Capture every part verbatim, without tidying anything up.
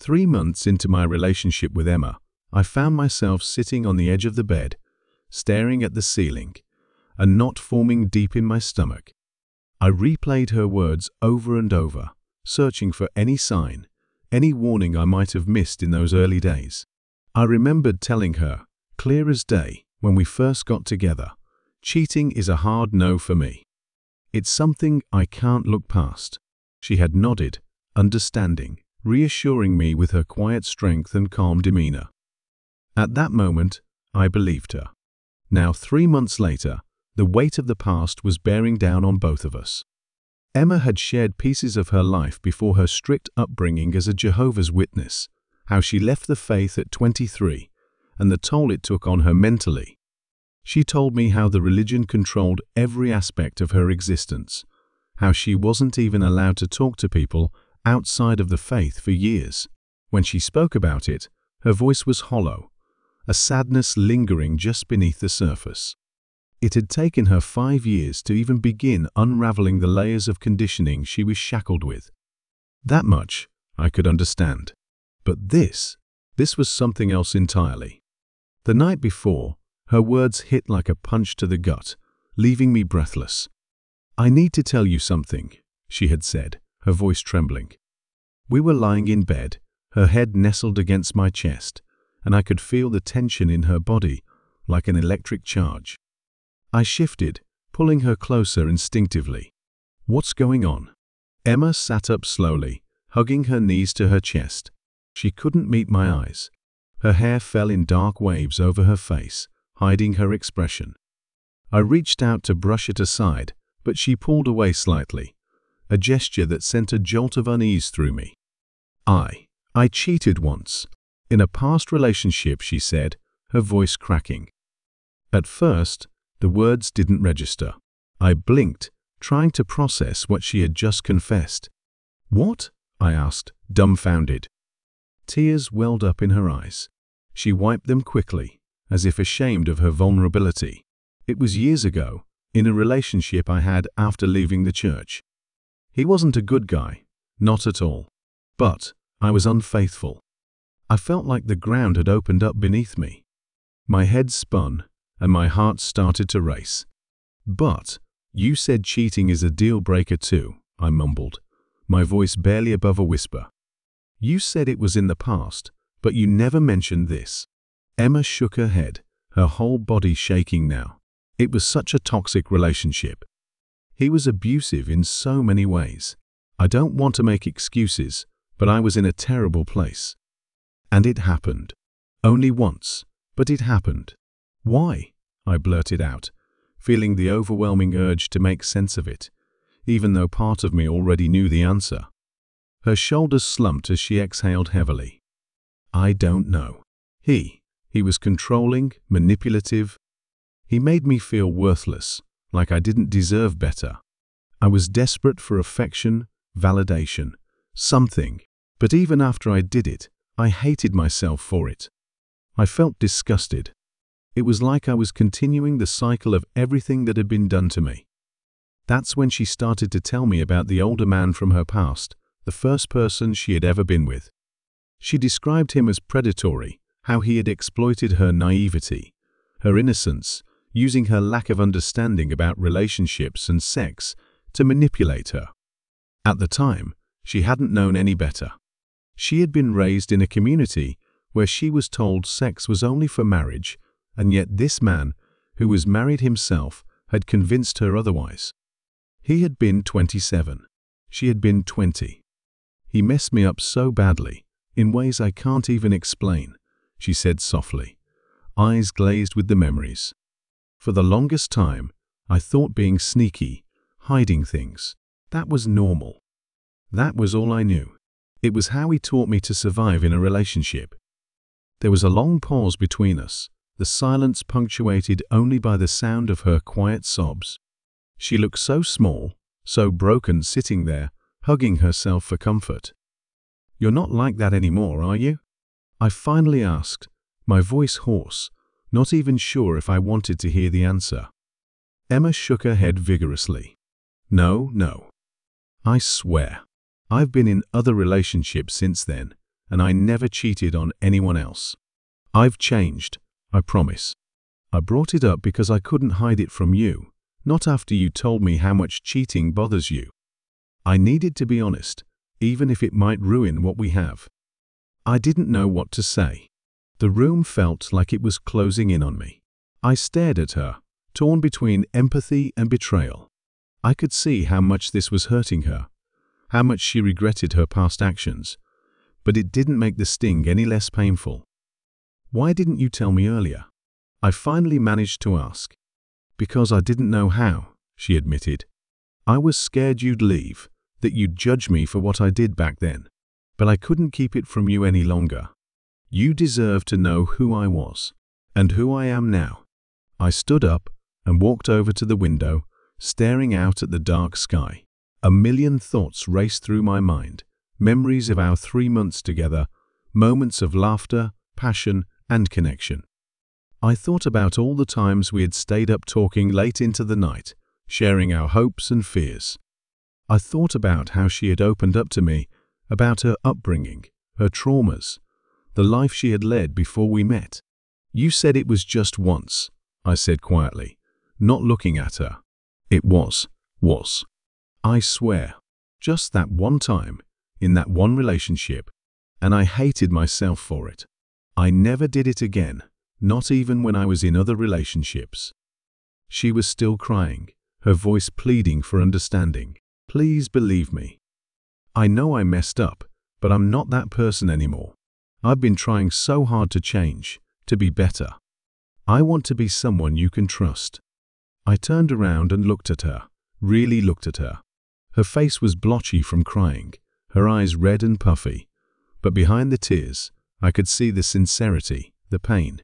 Three months into my relationship with Emma, I found myself sitting on the edge of the bed, staring at the ceiling, a knot forming deep in my stomach. I replayed her words over and over, searching for any sign, any warning I might have missed in those early days. I remembered telling her, clear as day, when we first got together, cheating is a hard no for me. It's something I can't look past. She had nodded, understanding, reassuring me with her quiet strength and calm demeanor. At that moment, I believed her. Now, three months later, the weight of the past was bearing down on both of us. Emma had shared pieces of her life before her strict upbringing as a Jehovah's Witness, how she left the faith at twenty-three, and the toll it took on her mentally. She told me how the religion controlled every aspect of her existence, how she wasn't even allowed to talk to people outside of the faith for years. When she spoke about it, her voice was hollow, a sadness lingering just beneath the surface. It had taken her five years to even begin unraveling the layers of conditioning she was shackled with. That much I could understand. But this, this was something else entirely. The night before, her words hit like a punch to the gut, leaving me breathless. "I need to tell you something," she had said, her voice trembling. We were lying in bed, her head nestled against my chest, and I could feel the tension in her body, like an electric charge. I shifted, pulling her closer instinctively. "What's going on?" Emma sat up slowly, hugging her knees to her chest. She couldn't meet my eyes. Her hair fell in dark waves over her face, hiding her expression. I reached out to brush it aside, but she pulled away slightly, a gesture that sent a jolt of unease through me. I, I cheated once. In a past relationship," she said, her voice cracking. At first, the words didn't register. I blinked, trying to process what she had just confessed. "What?" I asked, dumbfounded. Tears welled up in her eyes. She wiped them quickly, as if ashamed of her vulnerability. "It was years ago, in a relationship I had after leaving the church. He wasn't a good guy, not at all. But I was unfaithful." I felt like the ground had opened up beneath me. My head spun, and my heart started to race. "But you said cheating is a deal-breaker too," I mumbled, my voice barely above a whisper. "You said it was in the past, but you never mentioned this." Emma shook her head, her whole body shaking now. "It was such a toxic relationship. He was abusive in so many ways. I don't want to make excuses, but I was in a terrible place. And it happened. Only once, but it happened." "Why?" I blurted out, feeling the overwhelming urge to make sense of it, even though part of me already knew the answer. Her shoulders slumped as she exhaled heavily. "I don't know. He, he was controlling, manipulative. He made me feel worthless, like I didn't deserve better. I was desperate for affection, validation, something. But even after I did it, I hated myself for it. I felt disgusted. It was like I was continuing the cycle of everything that had been done to me." That's when she started to tell me about the older man from her past, the first person she had ever been with. She described him as predatory, how he had exploited her naivety, her innocence, using her lack of understanding about relationships and sex to manipulate her. At the time, she hadn't known any better. She had been raised in a community where she was told sex was only for marriage, and yet this man, who was married himself, had convinced her otherwise. He had been twenty-seven. She had been twenty. "He messed me up so badly, in ways I can't even explain," she said softly, eyes glazed with the memories. "For the longest time, I thought being sneaky, hiding things, that was normal. That was all I knew. It was how he taught me to survive in a relationship." There was a long pause between us, the silence punctuated only by the sound of her quiet sobs. She looked so small, so broken sitting there, hugging herself for comfort. "You're not like that anymore, are you?" I finally asked, my voice hoarse, not even sure if I wanted to hear the answer. Emma shook her head vigorously. "No, no. I swear. I've been in other relationships since then, and I never cheated on anyone else. I've changed, I promise. I brought it up because I couldn't hide it from you, not after you told me how much cheating bothers you. I needed to be honest, even if it might ruin what we have. I didn't know what to say. The room felt like it was closing in on me. I stared at her, torn between empathy and betrayal. I could see how much this was hurting her, how much she regretted her past actions, but it didn't make the sting any less painful. Why didn't you tell me earlier? I finally managed to ask. Because I didn't know how, she admitted. I was scared you'd leave, that you'd judge me for what I did back then, but I couldn't keep it from you any longer. You deserve to know who I was, and who I am now. I stood up and walked over to the window, staring out at the dark sky. A million thoughts raced through my mind, memories of our three months together, moments of laughter, passion, and connection. I thought about all the times we had stayed up talking late into the night, sharing our hopes and fears. I thought about how she had opened up to me, about her upbringing, her traumas, the life she had led before we met. You said it was just once, I said quietly, not looking at her. It was, was. I swear, just that one time, in that one relationship, and I hated myself for it. I never did it again, not even when I was in other relationships. She was still crying, her voice pleading for understanding. Please believe me. I know I messed up, but I'm not that person anymore. I've been trying so hard to change, to be better. I want to be someone you can trust. I turned around and looked at her, really looked at her. Her face was blotchy from crying, her eyes red and puffy, but behind the tears, I could see the sincerity, the pain.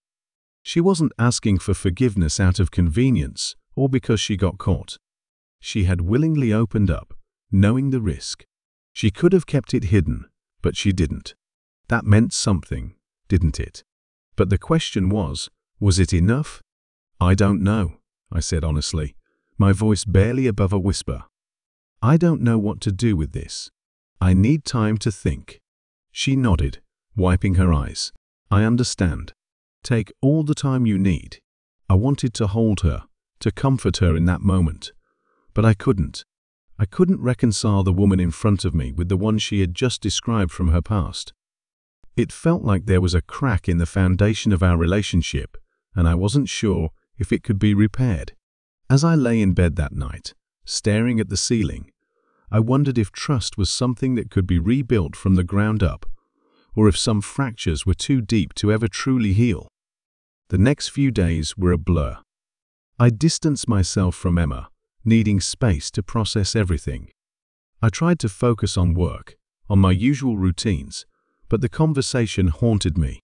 She wasn't asking for forgiveness out of convenience or because she got caught. She had willingly opened up, knowing the risk. She could have kept it hidden, but she didn't. That meant something, didn't it? But the question was, was it enough? I don't know, I said honestly, my voice barely above a whisper. I don't know what to do with this. I need time to think. She nodded, wiping her eyes. I understand. Take all the time you need. I wanted to hold her, to comfort her in that moment, but I couldn't. I couldn't reconcile the woman in front of me with the one she had just described from her past. It felt like there was a crack in the foundation of our relationship, and I wasn't sure if it could be repaired. As I lay in bed that night, staring at the ceiling, I wondered if trust was something that could be rebuilt from the ground up, or if some fractures were too deep to ever truly heal. The next few days were a blur. I distanced myself from Emma, needing space to process everything. I tried to focus on work, on my usual routines, but the conversation haunted me.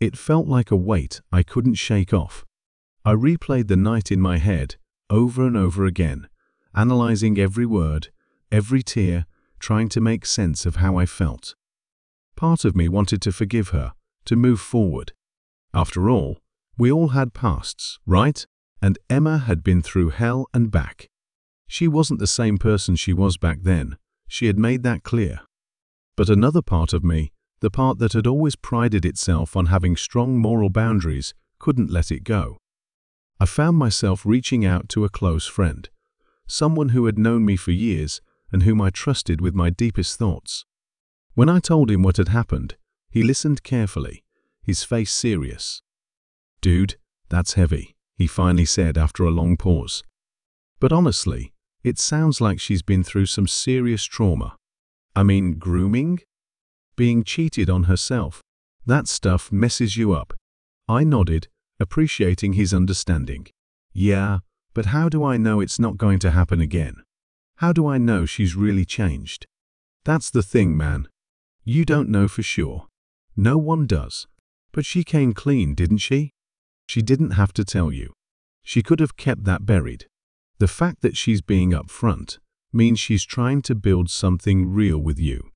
It felt like a weight I couldn't shake off. I replayed the night in my head, over and over again, analyzing every word, every tear, trying to make sense of how I felt. Part of me wanted to forgive her, to move forward. After all, we all had pasts, right? And Emma had been through hell and back. She wasn't the same person she was back then, she had made that clear. But another part of me, the part that had always prided itself on having strong moral boundaries, couldn't let it go. I found myself reaching out to a close friend, someone who had known me for years and whom I trusted with my deepest thoughts. When I told him what had happened, he listened carefully, his face serious. "Dude, that's heavy," he finally said after a long pause. "But honestly, it sounds like she's been through some serious trauma. I mean, grooming? Being cheated on herself. That stuff messes you up." I nodded, appreciating his understanding. "Yeah, but how do I know it's not going to happen again? How do I know she's really changed? That's the thing, man. You don't know for sure. No one does. But she came clean, didn't she? She didn't have to tell you. She could have kept that buried. The fact that she's being upfront means she's trying to build something real with you,